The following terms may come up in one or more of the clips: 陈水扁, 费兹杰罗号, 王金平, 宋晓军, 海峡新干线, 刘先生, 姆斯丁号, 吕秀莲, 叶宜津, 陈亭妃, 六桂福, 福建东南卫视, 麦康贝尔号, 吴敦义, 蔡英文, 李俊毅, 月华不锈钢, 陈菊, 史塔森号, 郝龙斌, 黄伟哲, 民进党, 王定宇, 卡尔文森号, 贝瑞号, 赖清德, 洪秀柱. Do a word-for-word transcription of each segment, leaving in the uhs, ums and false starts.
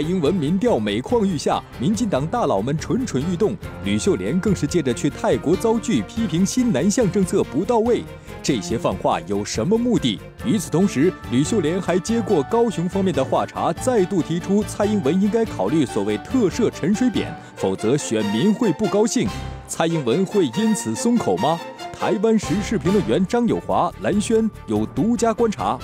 赖英文民调每况愈下，民进党大佬们蠢蠢欲动。吕秀莲更是借着去泰国遭拒，批评新南向政策不到位。这些放话有什么目的？与此同时，吕秀莲还接过高雄方面的话茬，再度提出蔡英文应该考虑所谓特赦陈水扁，否则选民会不高兴。蔡英文会因此松口吗？台湾时事评论员张友华、蓝轩有独家观察。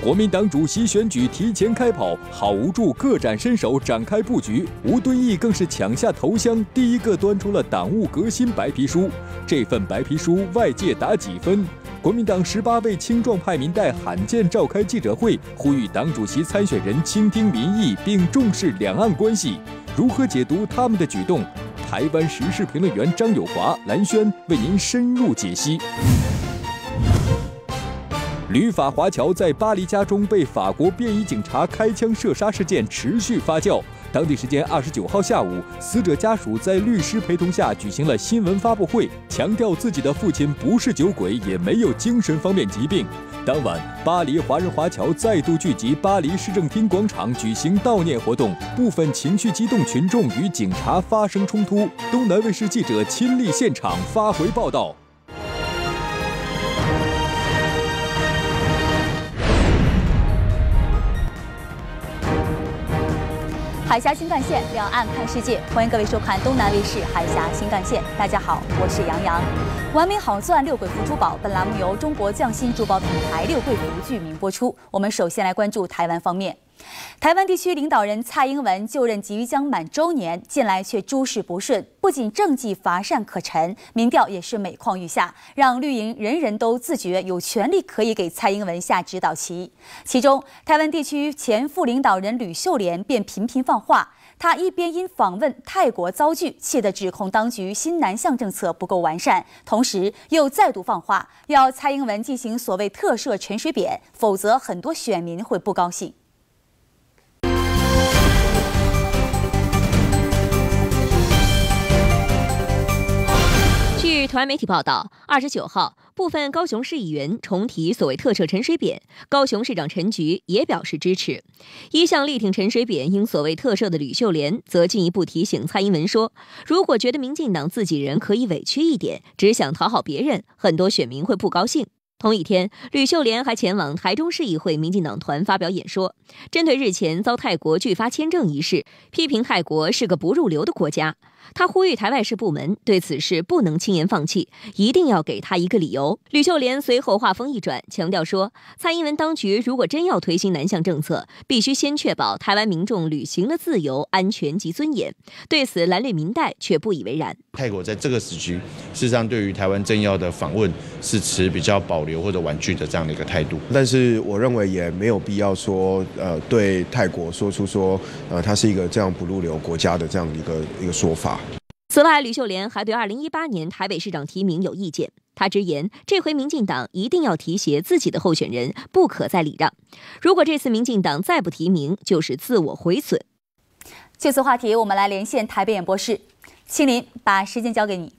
国民党主席选举提前开跑，郝无助各展身手展开布局，吴敦义更是抢下头香，第一个端出了党务革新白皮书。这份白皮书外界打几分？国民党十八位青壮派民代罕见召开记者会，呼吁党主席参选人倾听民意，并重视两岸关系。如何解读他们的举动？台湾时事评论员张友华、蓝轩为您深入解析。 旅法华侨在巴黎家中被法国便衣警察开枪射杀事件持续发酵。当地时间二十九号下午，死者家属在律师陪同下举行了新闻发布会，强调自己的父亲不是酒鬼，也没有精神方面疾病。当晚，巴黎华人华侨再度聚集巴黎市政厅广场举行悼念活动，部分情绪激动群众与警察发生冲突。东南卫视记者亲历现场发回报道。 海峡新干线，两岸看世界，欢迎各位收看东南卫视海峡新干线。大家好，我是杨洋。完美好钻六桂福珠宝，本栏目由中国匠心珠宝品牌六桂福剧名播出。我们首先来关注台湾方面。 台湾地区领导人蔡英文就任即将满周年，近来却诸事不顺，不仅政绩乏善可陈，民调也是每况愈下，让绿营人人都自觉有权利可以给蔡英文下指导棋。其中，台湾地区前副领导人吕秀莲便频频放话，她一边因访问泰国遭拒，气得指控当局新南向政策不够完善，同时又再度放话要蔡英文进行所谓特赦陈水扁，否则很多选民会不高兴。 据台湾媒体报道，二十九号，部分高雄市议员重提所谓特赦陈水扁，高雄市长陈菊也表示支持。一向力挺陈水扁应所谓特赦的吕秀莲，则进一步提醒蔡英文说，如果觉得民进党自己人可以委屈一点，只想讨好别人，很多选民会不高兴。 同一天，吕秀莲还前往台中市议会民进党团发表演说，针对日前遭泰国拒发签证一事，批评泰国是个不入流的国家。她呼吁台外事部门对此事不能轻言放弃，一定要给她一个理由。吕秀莲随后话锋一转，强调说，蔡英文当局如果真要推行南向政策，必须先确保台湾民众旅行的自由、安全及尊严。对此，蓝绿民代却不以为然。泰国在这个时期，事实上对于台湾政要的访问是持比较保留 留或者婉拒的这样的一个态度，但是我认为也没有必要说，呃，对泰国说出说，呃，它是一个这样不入流国家的这样的一个一个说法。此外，吕秀莲还对二零一八年台北市长提名有意见，她直言，这回民进党一定要提携自己的候选人，不可再礼让。如果这次民进党再不提名，就是自我毁损。这次话题，我们来连线台北演播室，青林，把时间交给你。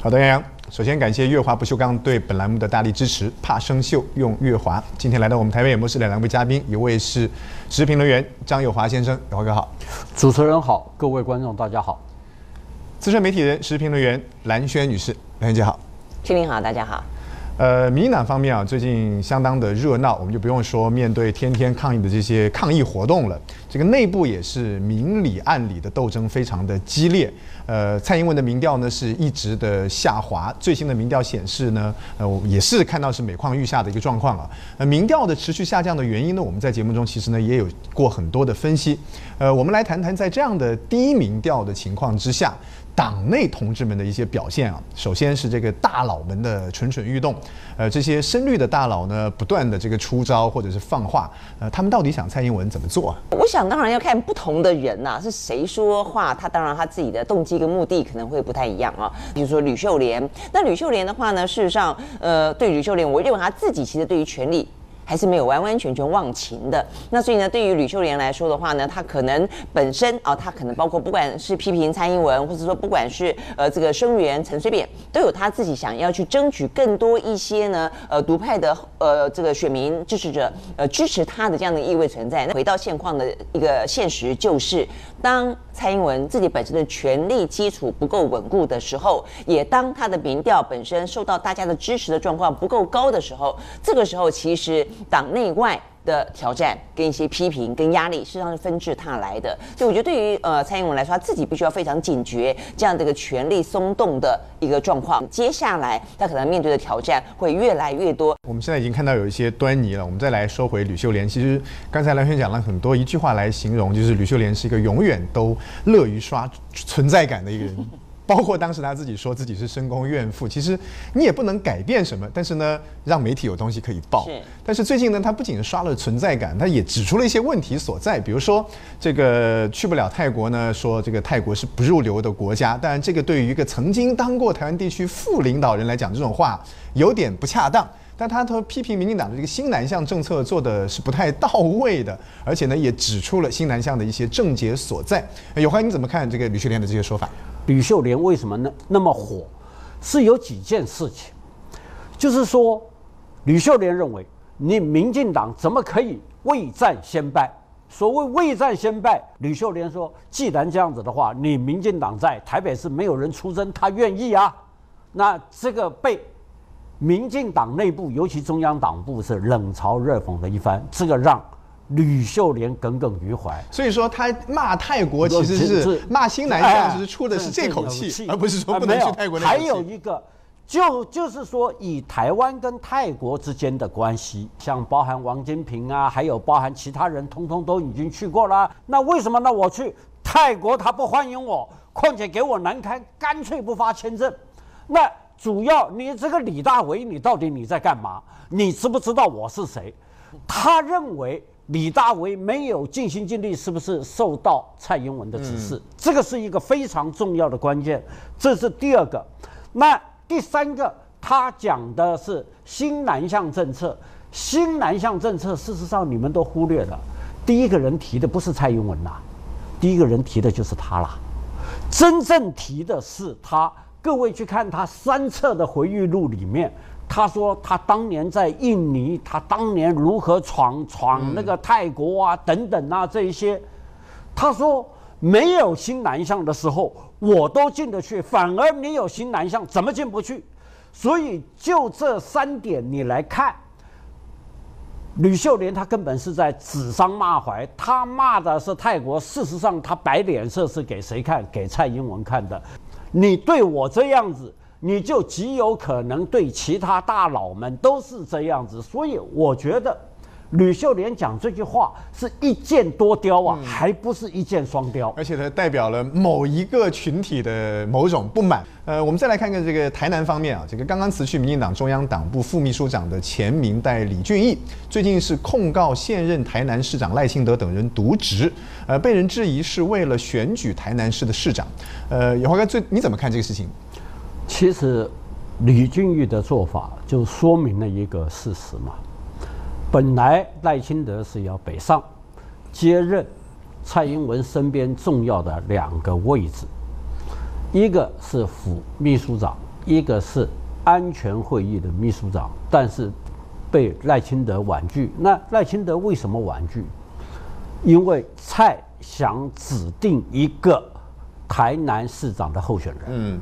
好的，杨洋。首先感谢月华不锈钢对本栏目的大力支持。怕生锈，用月华。今天来到我们台北演播室的两位嘉宾，一位是时事评论员张友华先生，友华哥好。主持人好，各位观众大家好。资深媒体人、时事评论员蓝轩女士，蓝轩姐好。青林好，大家好。呃，民进党方面啊，最近相当的热闹，我们就不用说面对天天抗议的这些抗议活动了。这个内部也是明里暗里的斗争非常的激烈。 呃，蔡英文的民调呢是一直的下滑，最新的民调显示呢，呃，我也是看到是每况愈下的一个状况啊。呃，民调的持续下降的原因呢，我们在节目中其实呢也有过很多的分析。呃，我们来谈谈在这样的低民调的情况之下，党内同志们的一些表现啊。首先是这个大佬们的蠢蠢欲动，呃，这些深绿的大佬呢不断的这个出招或者是放话，呃，他们到底想蔡英文怎么做啊？我想当然要看不同的人呐、啊，是谁说话，他当然他自己的动机 这个目的可能会不太一样啊，比如说吕秀莲，那吕秀莲的话呢，事实上，呃，对吕秀莲，我认为她自己其实对于权力。还是没有完完全全忘情的。那所以呢，对于吕秀莲来说的话呢，她可能本身啊，她可能包括不管是批评蔡英文，或者说不管是呃这个声援陈水扁，都有她自己想要去争取更多一些呢呃独派的呃这个选民支持者呃支持她的这样的意味存在。那回到现况的一个现实就是，当蔡英文自己本身的权力基础不够稳固的时候，也当她的民调本身受到大家的支持的状况不够高的时候，这个时候其实党内外的挑战跟一些批评跟压力，事实上是纷至沓来的。所以我觉得对于呃蔡英文来说，他自己必须要非常警觉这样的一个权力松动的一个状况。接下来他可能面对的挑战会越来越多。我们现在已经看到有一些端倪了。我们再来收回吕秀莲，其实刚才蓝轩讲了很多一句话来形容，就是吕秀莲是一个永远都乐于刷存在感的一个人。包括当时他自己说自己是深宫怨妇，其实你也不能改变什么，但是呢，让媒体有东西可以报。是但是最近呢，他不仅是刷了存在感，他也指出了一些问题所在，比如说这个去不了泰国呢，说这个泰国是不入流的国家。当然，这个对于一个曾经当过台湾地区副领导人来讲，这种话有点不恰当。但他都批评民进党的这个新南向政策做的是不太到位的，而且呢，也指出了新南向的一些症结所在。友欢，你怎么看这个吕秀莲的这些说法？吕秀莲为什么那那么火？是有几件事情，就是说，吕秀莲认为你民进党怎么可以未战先败？所谓未战先败，吕秀莲说，既然这样子的话，你民进党在台北市没有人出征，他愿意啊。那这个被民进党内部，尤其中央党部是冷嘲热讽的一番，这个让吕秀莲耿耿于怀，所以说他骂泰国其实是骂新南向，其实出的是这口气，而不是说不能去泰国那口气。还有一个，就就是说以台湾跟泰国之间的关系，像包含王金平啊，还有包含其他人，通通都已经去过了。那为什么呢？我去泰国他不欢迎我，况且给我难堪，干脆不发签证。那主要你这个李大为，你到底你在干嘛？你知不知道我是谁？他认为李大为没有尽心尽力，是不是受到蔡英文的指示？嗯、这个是一个非常重要的关键，这是第二个。那第三个，他讲的是新南向政策。新南向政策，事实上你们都忽略了，第一个人提的不是蔡英文啦、啊，第一个人提的就是他啦。真正提的是他。各位去看他三册的回忆录里面。他说他当年在印尼，他当年如何闯闯那个泰国啊等等啊这一些，他说没有新南向的时候我都进得去，反而你有新南向怎么进不去？所以就这三点你来看，吕秀莲她根本是在指桑骂槐，她骂的是泰国，事实上她摆脸色是给谁看？给蔡英文看的。你对我这样子，你就极有可能对其他大佬们都是这样子，所以我觉得吕秀莲讲这句话是一箭多雕啊，嗯、还不是一箭双雕，而且它代表了某一个群体的某种不满。呃，我们再来看看这个台南方面啊，这个刚刚辞去民进党中央党部副秘书长的前民代李俊毅，最近是控告现任台南市长赖清德等人渎职，呃，被人质疑是为了选举台南市的市长。呃，友欢哥，最你怎么看这个事情？其实，李俊毅的做法就说明了一个事实嘛。本来赖清德是要北上，接任蔡英文身边重要的两个位置，一个是府秘书长，一个是安全会议的秘书长，但是被赖清德婉拒。那赖清德为什么婉拒？因为蔡想指定一个台南市长的候选人。嗯。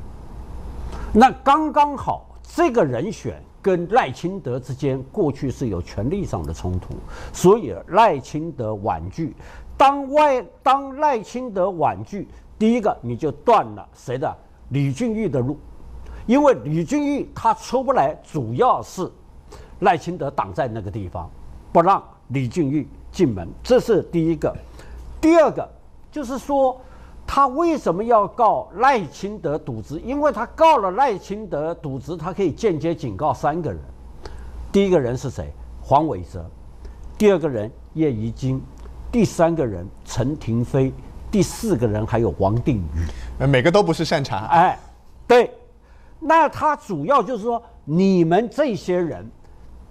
那刚刚好，这个人选跟赖清德之间过去是有权力上的冲突，所以赖清德婉拒。当外当赖清德婉拒，第一个你就断了谁的李俊毅的路，因为李俊毅他出不来，主要是赖清德挡在那个地方，不让李俊毅进门，这是第一个。第二个就是说，他为什么要告赖清德渎职？因为他告了赖清德渎职，他可以间接警告三个人。第一个人是谁？黄伟哲。第二个人叶宜津，第三个人陈亭妃，第四个人还有王定宇。每个都不是善茬。哎，对。那他主要就是说，你们这些人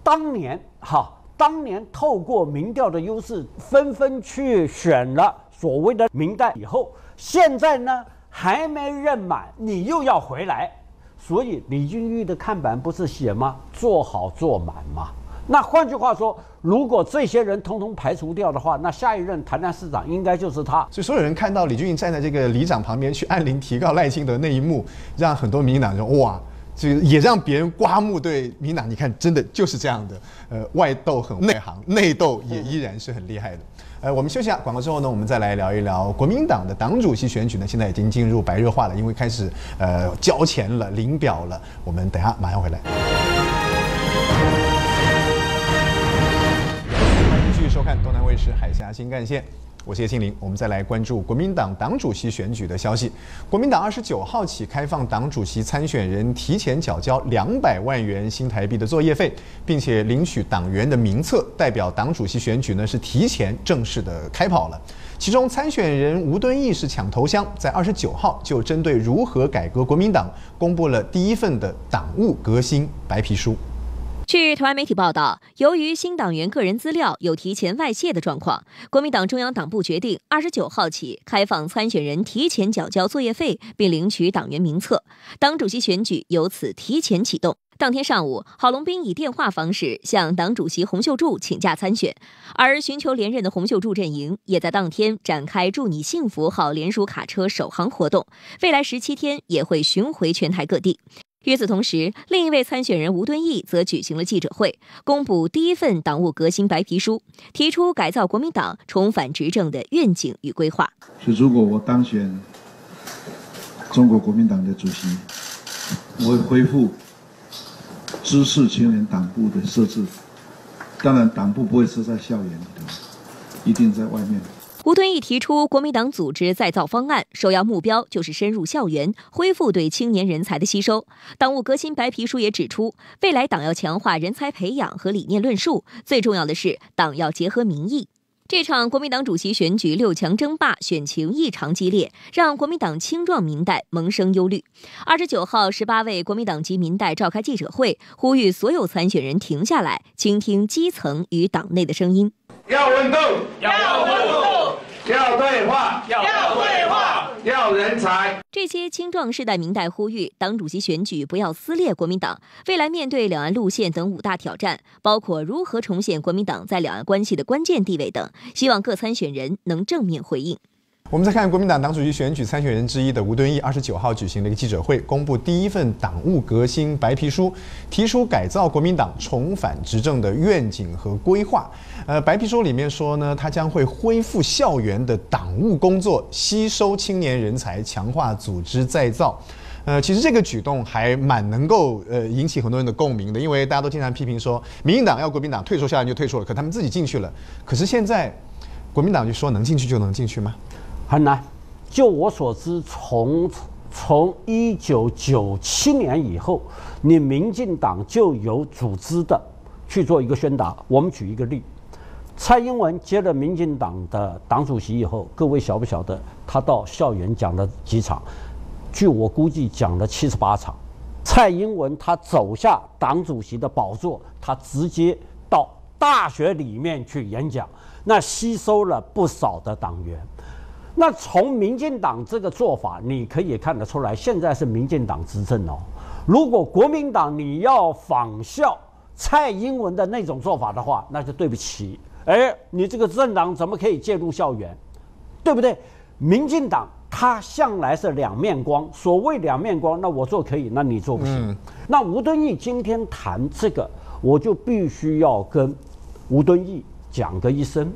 当年哈当年透过民调的优势，纷纷去选了所谓的民代以后，现在呢还没任满，你又要回来，所以李俊玉的看板不是写吗？做好做满吗？那换句话说，如果这些人统统排除掉的话，那下一任台南市长应该就是他。所以所有人看到李俊玉站在这个里长旁边去按铃提告赖清德那一幕，让很多民进党人哇。就也让别人刮目对民党，你看真的就是这样的，呃，外斗很内行，内斗也依然是很厉害的。呃，我们休息下广告之后呢，我们再来聊一聊国民党的党主席选举呢，现在已经进入白热化了，因为开始呃交钱了、领表了。我们等一下马上回来。欢迎继续收看东南卫视海峡新干线。我是叶庆林，我们再来关注国民党党主席选举的消息。国民党二十九号起开放党主席参选人提前缴交两百万元新台币的作业费，并且领取党员的名册，代表党主席选举呢是提前正式的开跑了。其中参选人吴敦义是抢头香，在二十九号就针对如何改革国民党，公布了第一份的党务革新白皮书。据台湾媒体报道，由于新党员个人资料有提前外泄的状况，国民党中央党部决定二十九号起开放参选人提前缴交作业费，并领取党员名册。党主席选举由此提前启动。当天上午，郝龙斌以电话方式向党主席洪秀柱请假参选，而寻求连任的洪秀柱阵营也在当天展开"祝你幸福"号联署卡车首航活动，未来十七天也会巡回全台各地。与此同时，另一位参选人吴敦义则举行了记者会，公布第一份党务革新白皮书，提出改造国民党、重返执政的愿景与规划。所以，如果我当选中国国民党的主席，我会恢复知识青年党部的设置。当然，党部不会设在校园里头，一定在外面。吴敦义提出国民党组织再造方案，首要目标就是深入校园，恢复对青年人才的吸收。党务革新白皮书也指出，未来党要强化人才培养和理念论述，最重要的是党要结合民意。这场国民党主席选举六强争霸选情异常激烈，让国民党青壮民代萌生忧虑。二十九号，十八位国民党籍民代召开记者会，呼吁所有参选人停下来，倾听基层与党内的声音。要稳定，要稳定。要对话，要对话，要人才。这些青壮世代民代呼吁，党主席选举不要撕裂国民党。未来面对两岸路线等五大挑战，包括如何重现国民党在两岸关系的关键地位等，希望各参选人能正面回应。我们再看国民党党主席选举参选人之一的吴敦义，二十九号举行了一个记者会，公布第一份党务革新白皮书，提出改造国民党重返执政的愿景和规划。呃，白皮书里面说呢，他将会恢复校园的党务工作，吸收青年人才，强化组织再造。呃，其实这个举动还蛮能够呃引起很多人的共鸣的，因为大家都经常批评说，民进党要国民党退出校园就退出了，可他们自己进去了。可是现在，国民党就说能进去就能进去吗？很难，就我所知，从从一九九七年以后，你民进党就有组织的去做一个宣达。我们举一个例，蔡英文接了民进党的党主席以后，各位晓不晓得他到校园讲了几场？据我估计，讲了七十八场。蔡英文他走下党主席的宝座，他直接到大学里面去演讲，那吸收了不少的党员。那从民进党这个做法，你可以看得出来，现在是民进党执政哦。如果国民党你要仿效蔡英文的那种做法的话，那就对不起，哎，你这个政党怎么可以介入校园，对不对？民进党它向来是两面光，所谓两面光，那我做可以，那你做不行。嗯、那吴敦义今天谈这个，我就必须要跟吴敦义讲个一声。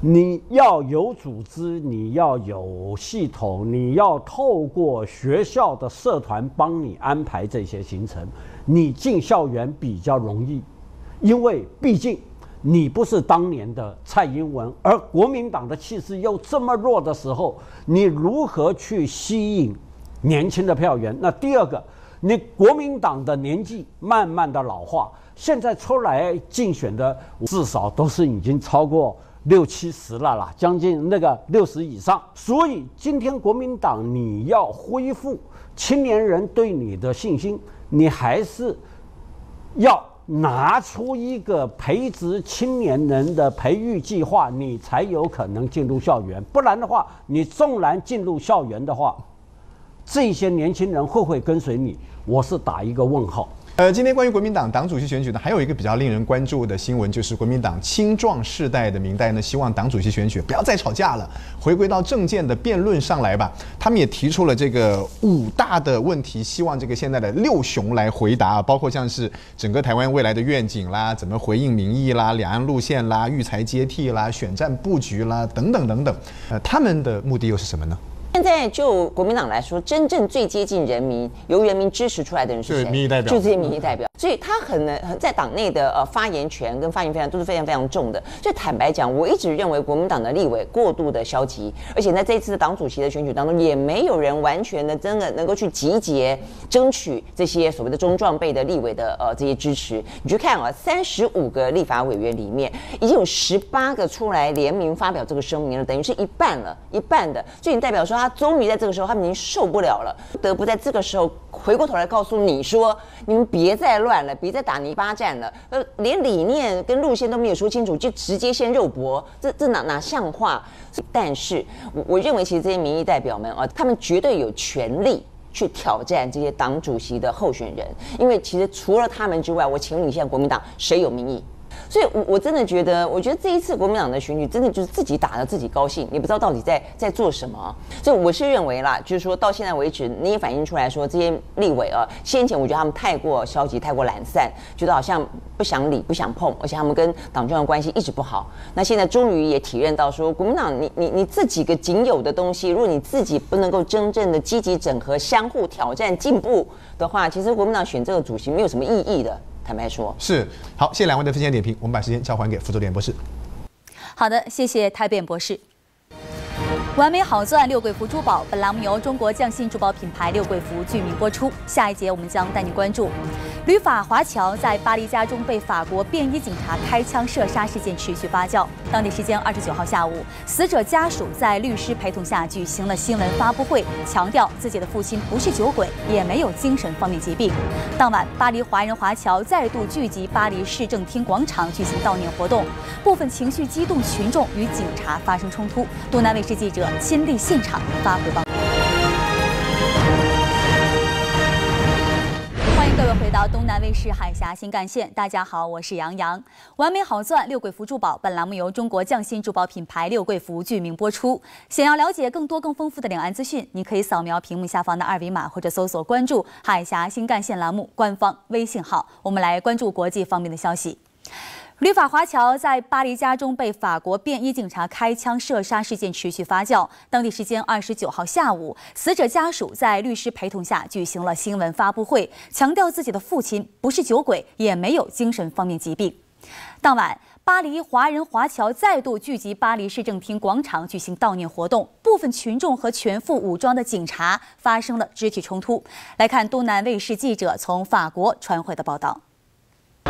你要有组织，你要有系统，你要透过学校的社团帮你安排这些行程。你进校园比较容易，因为毕竟你不是当年的蔡英文，而国民党的气势又这么弱的时候，你如何去吸引年轻的票源？那第二个，你国民党的年纪慢慢的老化，现在出来竞选的至少都是已经超过六七十了啦，将近那个六十以上。所以今天国民党你要恢复青年人对你的信心，你还是要拿出一个培植青年人的培育计划，你才有可能进入校园。不然的话，你纵然进入校园的话，这些年轻人会不会跟随你？我是打一个问号。 呃，今天关于国民党党主席选举呢，还有一个比较令人关注的新闻，就是国民党青壮世代的民代呢，希望党主席选举不要再吵架了，回归到政见的辩论上来吧。他们也提出了这个五大的问题，希望这个现在的六雄来回答，包括像是整个台湾未来的愿景啦，怎么回应民意啦，两岸路线啦，育才接替啦，选战布局啦，等等等等。呃，他们的目的又是什么呢？ 现在就国民党来说，真正最接近人民、由人民支持出来的人是谁？民意代表，就这些民意代表。所以他很能在党内的呃发言权跟发言分量都是非常非常重的。所以坦白讲，我一直认为国民党的立委过度的消极，而且在这一次的党主席的选举当中，也没有人完全的真的能够去集结、争取这些所谓的中壮辈的立委的呃这些支持。你去看啊，三十五个立法委员里面，已经有十八个出来联名发表这个声明了，等于是一半了，一半的。所以代表说他。 他终于在这个时候，他们已经受不了了，不得不在这个时候回过头来告诉你说：你们别再乱了，别再打泥巴战了。呃，连理念跟路线都没有说清楚，就直接先肉搏，这这哪哪像话？但是我我认为，其实这些民意代表们啊，他们绝对有权利。 去挑战这些党主席的候选人，因为其实除了他们之外，我请问一下国民党谁有民意？所以我，我我真的觉得，我觉得这一次国民党的选举真的就是自己打得自己高兴，也不知道到底在在做什么。所以，我是认为啦，就是说到现在为止，你也反映出来说，这些立委啊，先前我觉得他们太过消极、太过懒散，觉得好像不想理、不想碰，而且他们跟党中央关系一直不好。那现在终于也体认到说，国民党你你你这几个仅有的东西，如果你自己不能够真正的积极整合、相互挑战、进步的话，其实国民党选这个主席没有什么意义的。 坦白说，是好，谢谢两位的分享点评，我们把时间交还给傅作典博士。好的，谢谢台辩博士。完美好钻六桂福珠宝，本栏目由中国匠心珠宝品牌六桂福剧名播出。下一节我们将带你关注：旅法华侨在巴黎家中被法国便衣警察开枪射杀事件持续发酵。当地时间二十九号下午，死者家属在律师陪同下举行了新闻发布会，强调自己的父亲不是酒鬼，也没有精神方面疾病。当晚，巴黎华人华侨再度聚集巴黎市政厅广场举行悼念活动，部分情绪激动群众与警察发生冲突。东南卫视记者 亲历现场发回报。欢迎各位回到东南卫视海峡新干线，大家好，我是杨 洋, 洋。完美好钻六桂福珠宝，本栏目由中国匠心珠宝品牌六桂福剧名播出。想要了解更多更丰富的两岸资讯，你可以扫描屏幕下方的二维码，或者搜索关注海峡新干线栏目官方微信号。我们来关注国际方面的消息。 旅法华侨在巴黎家中被法国便衣警察开枪射杀事件持续发酵。当地时间二十九号下午，死者家属在律师陪同下举行了新闻发布会，强调自己的父亲不是酒鬼，也没有精神方面疾病。当晚，巴黎华人华侨再度聚集巴黎市政厅广场举行悼念活动，部分群众和全副武装的警察发生了肢体冲突。来看东南卫视记者从法国传回的报道。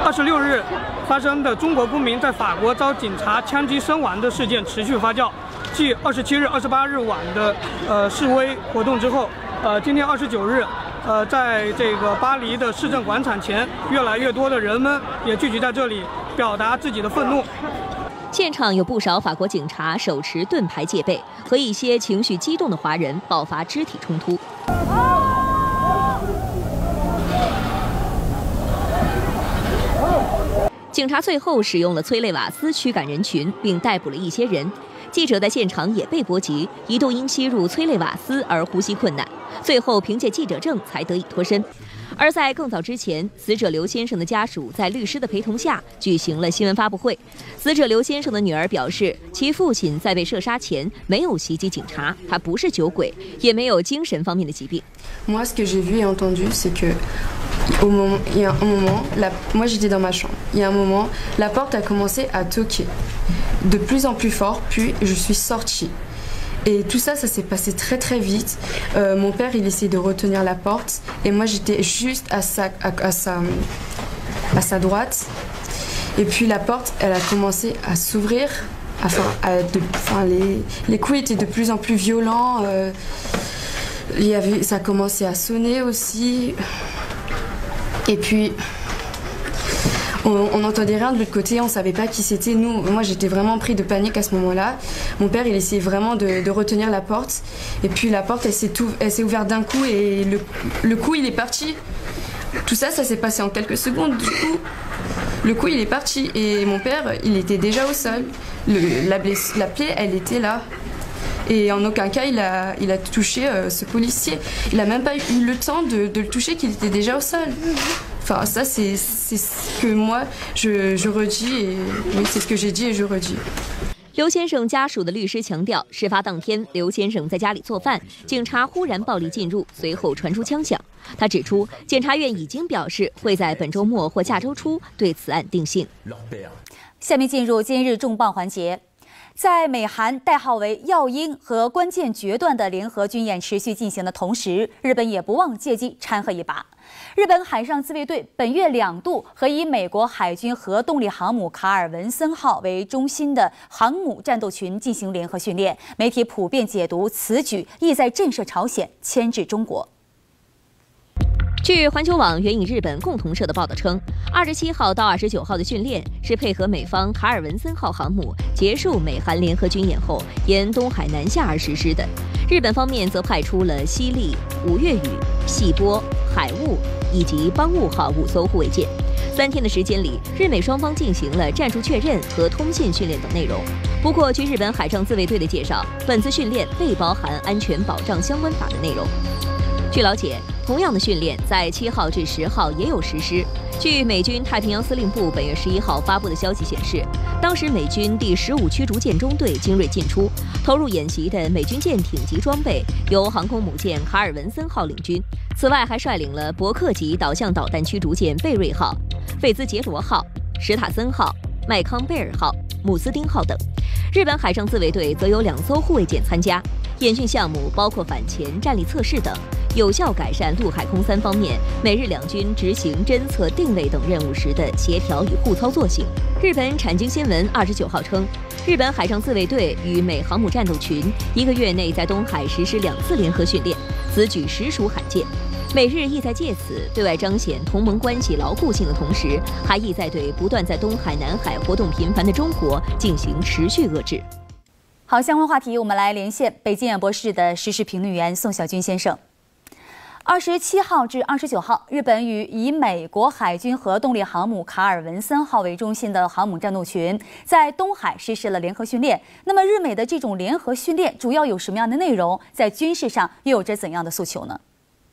二十六日发生的中国公民在法国遭警察枪击身亡的事件持续发酵，继二十七日、二十八日晚的呃示威活动之后，呃，今天二十九日，呃，在这个巴黎的市政广场前，越来越多的人们也聚集在这里，表达自己的愤怒。现场有不少法国警察手持盾牌戒备，和一些情绪激动的华人爆发肢体冲突。 警察最后使用了催泪瓦斯驱赶人群，并逮捕了一些人。记者在现场也被波及，一度因吸入催泪瓦斯而呼吸困难，最后凭借记者证才得以脱身。而在更早之前，死者刘先生的家属在律师的陪同下举行了新闻发布会。死者刘先生的女儿表示，其父亲在被射杀前没有袭击警察，他不是酒鬼，也没有精神方面的疾病。 Au moment, il y a un moment, la, moi j'étais dans ma chambre, il y a un moment, la porte a commencé à toquer, de plus en plus fort, puis je suis sortie. Et tout ça, ça s'est passé très très vite. Euh, mon père, il essayait de retenir la porte, et moi j'étais juste à sa, à, à, sa, à sa droite. Et puis la porte, elle a commencé à s'ouvrir, enfin, à de, enfin les, les coups étaient de plus en plus violents, euh, il y avait, ça a commencé à sonner aussi. Et puis, on n'entendait rien de l'autre côté, on savait pas qui c'était. Nous, moi j'étais vraiment pris de panique à ce moment-là. Mon père il essayait vraiment de, de retenir la porte, et puis la porte elle s'est ouverte d'un coup et le, le coup il est parti. Tout ça, ça s'est passé en quelques secondes. Du coup, le coup il est parti et mon père il était déjà au sol. Le, la, bless, la plaie elle était là. Et en aucun cas, il a, il a touché euh, ce policier. Il n'a même pas eu le temps de, de le toucher, qu'il était déjà au sol. Enfin, ça, c'est ce que moi, je, je redis. Et, oui, c'est ce que j'ai dit et je redis.刘先生家属的律师强调，事发当天，刘先生在家里做饭，警察忽然暴力进入，随后传出枪响。他指出，检察院已经表示会在本周末或下周初对此案定性。下面进入今日重磅环节。 在美韩代号为“耀鹰”和“关键决断”的联合军演持续进行的同时，日本也不忘借机掺和一把。日本海上自卫队本月两度和以美国海军核动力航母“卡尔文森号”为中心的航母战斗群进行联合训练，媒体普遍解读此举意在震慑朝鲜，牵制中国。 据环球网援引日本共同社的报道称，二十七号到二十九号的训练是配合美方卡尔文森号航母结束美韩联合军演后，沿东海南下而实施的。日本方面则派出了犀利、五月雨、细波、海雾以及邦务号五艘护卫舰。三天的时间里，日美双方进行了战术确认和通信训练等内容。不过，据日本海上自卫队的介绍，本次训练未包含安全保障相关法的内容。 据了解，同样的训练在七号至十号也有实施。据美军太平洋司令部本月十一号发布的消息显示，当时美军第十五驱逐舰中队精锐进出，投入演习的美军舰艇及装备由航空母舰卡尔文森号领军，此外还率领了伯克级导向导弹驱逐舰贝瑞号、费兹杰罗号、史塔森号、麦康贝尔号、姆斯丁号等。日本海上自卫队则有两艘护卫舰参加。 演训项目包括反潜、战力测试等，有效改善陆海空三方面美日两军执行侦测、定位等任务时的协调与互操作性。日本产经新闻二十九号称，日本海上自卫队与美航母战斗群一个月内在东海实施两次联合训练，此举实属罕见。美日意在借此对外彰显同盟关系牢固性的同时，还意在对不断在东海、南海活动频繁的中国进行持续遏制。 好，相关话题，我们来连线北京演播室的时事评论员宋晓军先生。二十七号至二十九号，日本与以美国海军核动力航母卡尔文森号为中心的航母战斗群在东海实施了联合训练。那么，日美的这种联合训练主要有什么样的内容？在军事上又有着怎样的诉求呢？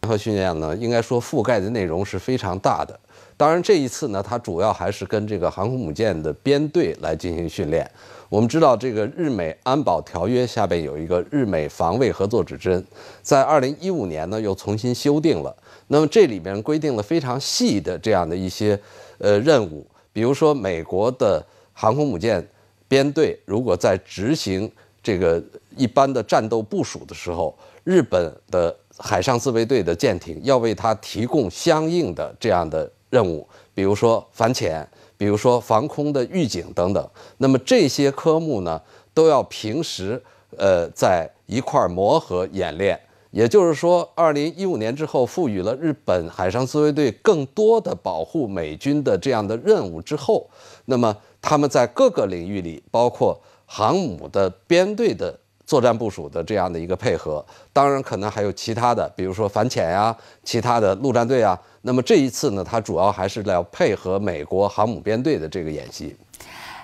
联合训练呢，应该说覆盖的内容是非常大的。 当然，这一次呢，它主要还是跟这个航空母舰的编队来进行训练。我们知道，这个日美安保条约下边有一个日美防卫合作指针，在二零一五年呢又重新修订了。那么这里面规定了非常细的这样的一些呃任务，比如说美国的航空母舰编队如果在执行这个一般的战斗部署的时候，日本的海上自卫队的舰艇要为它提供相应的这样的。 任务，比如说反潜，比如说防空的预警等等。那么这些科目呢，都要平时呃在一块磨合演练。也就是说，二零一五年之后赋予了日本海上自卫队更多的保护美军的这样的任务之后，那么他们在各个领域里，包括航母的编队的。 作战部署的这样的一个配合，当然可能还有其他的，比如说反潜呀、啊、其他的陆战队啊。那么这一次呢，它主要还是要配合美国航母编队的这个演习。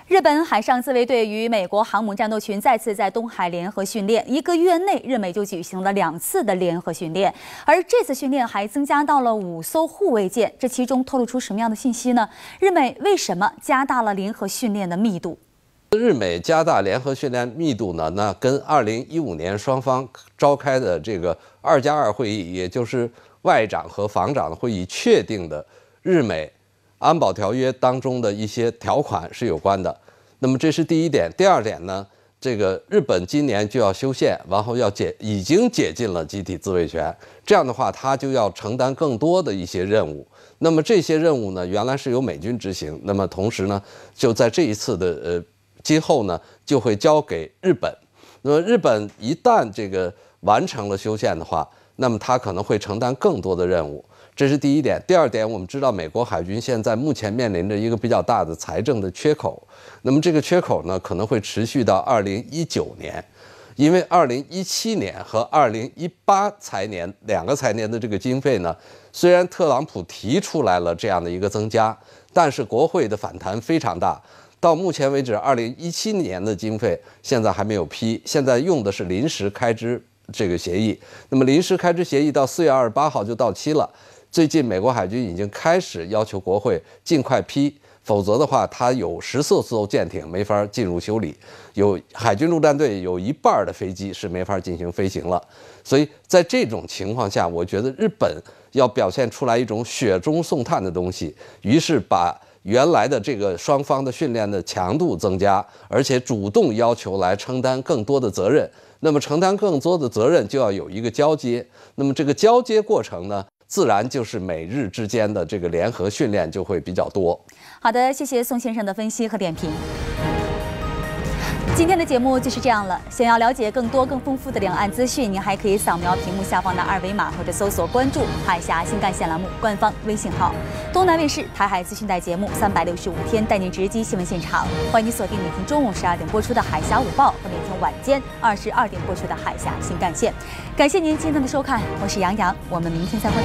日本海上自卫队与美国航母战斗群再次在东海联合训练，一个月内日美就举行了两次的联合训练，而这次训练还增加到了五艘护卫舰，这其中透露出什么样的信息呢？日美为什么加大了联合训练的密度？ 日美加大联合训练密度呢？那跟二零一五年双方召开的这个“二加二”会议，也就是外长和防长的会议确定的日美安保条约当中的一些条款是有关的。那么这是第一点。第二点呢，这个日本今年就要修宪，然后要解已经解禁了集体自卫权，这样的话，它就要承担更多的一些任务。 那么这些任务呢，原来是由美军执行，那么同时呢，就在这一次的呃。 今后呢，就会交给日本。那么日本一旦这个完成了修宪的话，那么它可能会承担更多的任务。这是第一点。第二点，我们知道美国海军现在目前面临着一个比较大的财政的缺口，那么这个缺口呢可能会持续到二零一九年。 因为二零一七年和二零一八财年两个财年的这个经费呢，虽然特朗普提出来了这样的一个增加，但是国会的反弹非常大。到目前为止，二零一七年的经费现在还没有批，现在用的是临时开支这个协议。那么临时开支协议到四月二十八号就到期了。最近美国海军已经开始要求国会尽快批。 否则的话，它有十四艘舰艇没法进入修理，有海军陆战队有一半的飞机是没法进行飞行了。所以在这种情况下，我觉得日本要表现出来一种雪中送炭的东西，于是把原来的这个双方的训练的强度增加，而且主动要求来承担更多的责任。那么承担更多的责任就要有一个交接，那么这个交接过程呢？ 自然就是美日之间的这个联合训练就会比较多。好的，谢谢宋先生的分析和点评。今天的节目就是这样了。想要了解更多更丰富的两岸资讯，您还可以扫描屏幕下方的二维码，或者搜索关注“海峡新干线”栏目官方微信号。东南卫视台海资讯台节目三百六十五天带您直击新闻现场，欢迎你锁定每天中午十二点播出的《海峡午报》和每天晚间二十二点播出的《海峡新干线》。感谢您今天的收看，我是杨洋，我们明天再会。